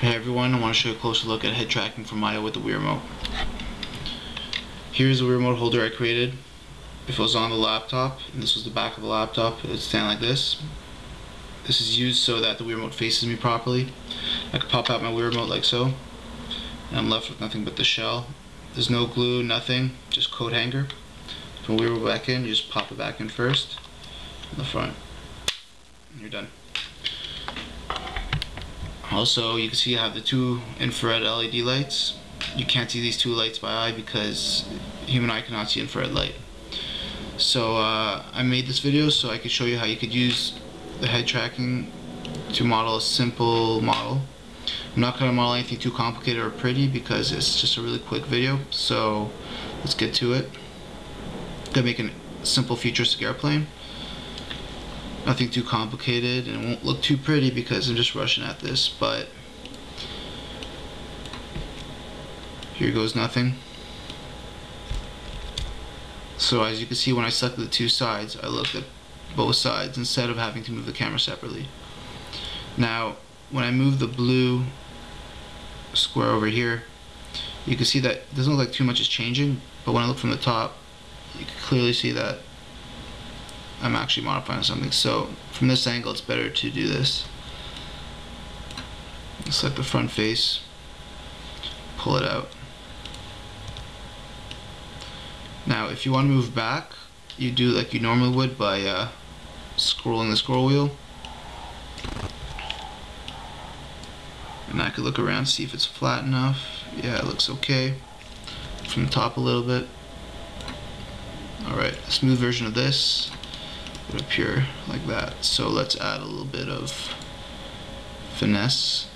Hey everyone, I want to show you a closer look at head tracking from Maya with the Wii Remote. Here's the Wii Remote holder I created. If it was on the laptop, and this was the back of the laptop, it would stand like this. This is used so that the Wii Remote faces me properly. I could pop out my Wii Remote like so, and I'm left with nothing but the shell. There's no glue, nothing, just coat hanger. From Wii Remote back in, you just pop it back in first, in the front, and you're done. Also, you can see I have the two infrared LED lights. You can't see these two lights by eye because human eye cannot see infrared light. So I made this video so I could show you how you could use the head tracking to model a simple model. I'm not going to model anything too complicated or pretty because it's just a really quick video. So let's get to it. I'm going to make a simple futuristic airplane. Nothing too complicated, and it won't look too pretty because I'm just rushing at this, but here goes nothing. So as you can see, when I selected the two sides, I looked at both sides instead of having to move the camera separately. Now when I move the blue square over here, you can see that it doesn't look like too much is changing, but when I look from the top, you can clearly see that I'm actually modifying something. So from this angle, it's better to do this. Select the front face, pull it out. Now if you want to move back, you do like you normally would by scrolling the scroll wheel, and I could look around, see if it's flat enough. Yeah, it looks okay. From the top a little bit. Alright, a smooth version of this would appear like that. So let's add a little bit of finesse.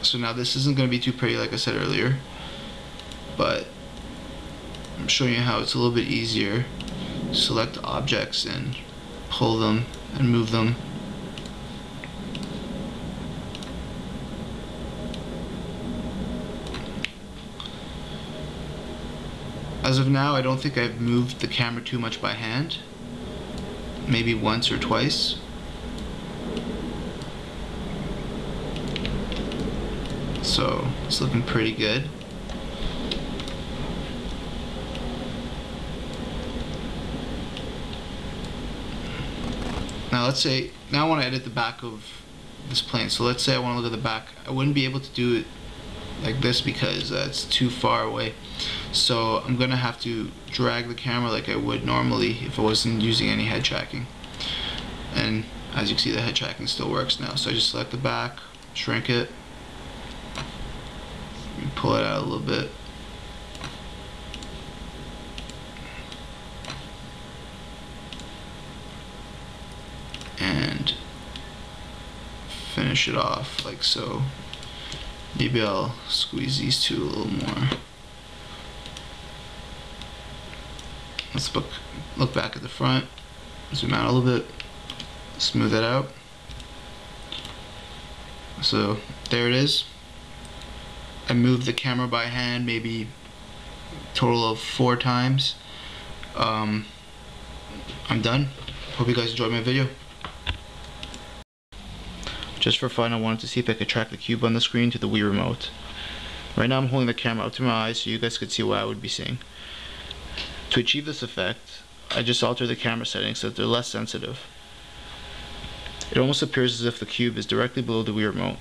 So now this isn't going to be too pretty like I said earlier, but I'm showing you how it's a little bit easier. Select objects and pull them and move them. As of now, I don't think I've moved the camera too much by hand. Maybe once or twice. So it's looking pretty good. Now let's say, now I want to edit the back of this plane. So let's say I want to look at the back. I wouldn't be able to do it like this because it's too far away. So I'm gonna have to drag the camera like I would normally if I wasn't using any head tracking. And as you can see, the head tracking still works now. So I just select the back, shrink it, and pull it out a little bit. And finish it off like so. Maybe I'll squeeze these two a little more. Let's look back at the front, zoom out a little bit, smooth that out. So there it is. I moved the camera by hand maybe a total of 4 times. I'm done. Hope you guys enjoyed my video. Just for fun, I wanted to see if I could track the cube on the screen to the Wii Remote. Right now I'm holding the camera up to my eyes so you guys could see what I would be seeing. To achieve this effect, I just alter the camera settings so that they're less sensitive. It almost appears as if the cube is directly below the Wii Remote.